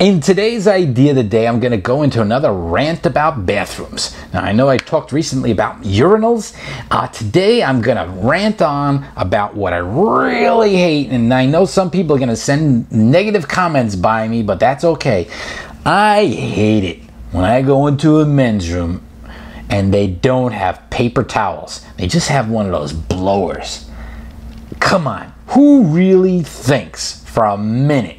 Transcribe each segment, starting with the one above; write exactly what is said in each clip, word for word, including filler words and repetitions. In today's Idea of the Day, I'm going to go into another rant about bathrooms. Now, I know I talked recently about urinals. Uh, today, I'm going to rant on about what I really hate, and I know some people are going to send negative comments by me, but that's okay. I hate it when I go into a men's room and they don't have paper towels. They just have one of those blowers. Come on, who really thinks for a minute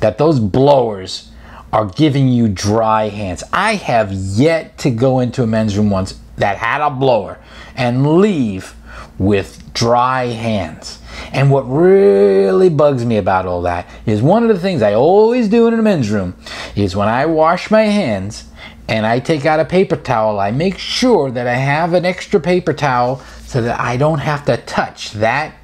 that those blowers are giving you dry hands? I have yet to go into a men's room once that had a blower and leave with dry hands. And what really bugs me about all that is one of the things I always do in a men's room is when I wash my hands and I take out a paper towel, I make sure that I have an extra paper towel so that I don't have to touch that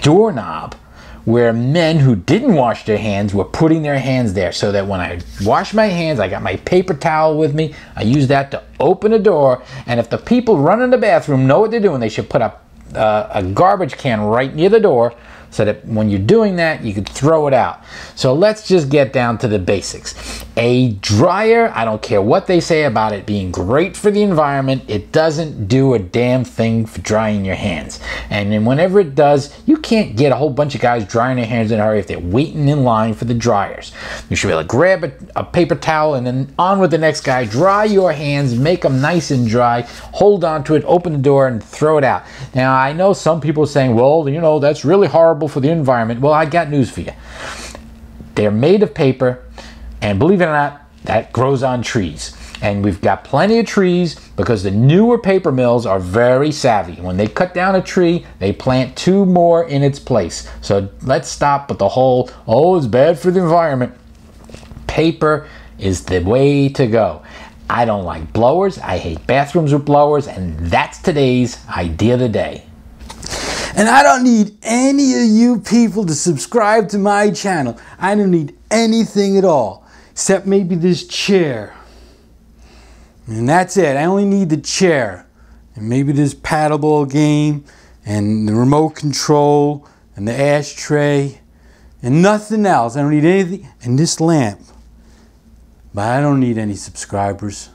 doorknob where men who didn't wash their hands were putting their hands there, so that when I wash my hands, I got my paper towel with me. I use that to open a door, and if the people running the bathroom know what they're doing, they should put a, uh, a garbage can right near the door so that when you're doing that, you could throw it out. So let's just get down to the basics. A dryer, I don't care what they say about it being great for the environment, it doesn't do a damn thing for drying your hands. And then whenever it does, you can't get a whole bunch of guys drying their hands in a hurry if they're waiting in line for the dryers. You should be able to grab a, a paper towel and then on with the next guy, dry your hands, make them nice and dry, hold on to it, open the door and throw it out. Now I know some people are saying, well, you know, that's really horrible for the environment. Well, I got news for you. They're made of paper, and believe it or not, that grows on trees. And we've got plenty of trees because the newer paper mills are very savvy. When they cut down a tree, they plant two more in its place. So let's stop with the whole, oh, it's bad for the environment. Paper is the way to go. I don't like blowers. I hate bathrooms with blowers, and that's today's Idea of the Day. And I don't need any of you people to subscribe to my channel. I don't need anything at all, except maybe this chair. And that's it. I only need the chair. And maybe this paddleball game, and the remote control, and the ashtray, and nothing else. I don't need anything. And this lamp. But I don't need any subscribers.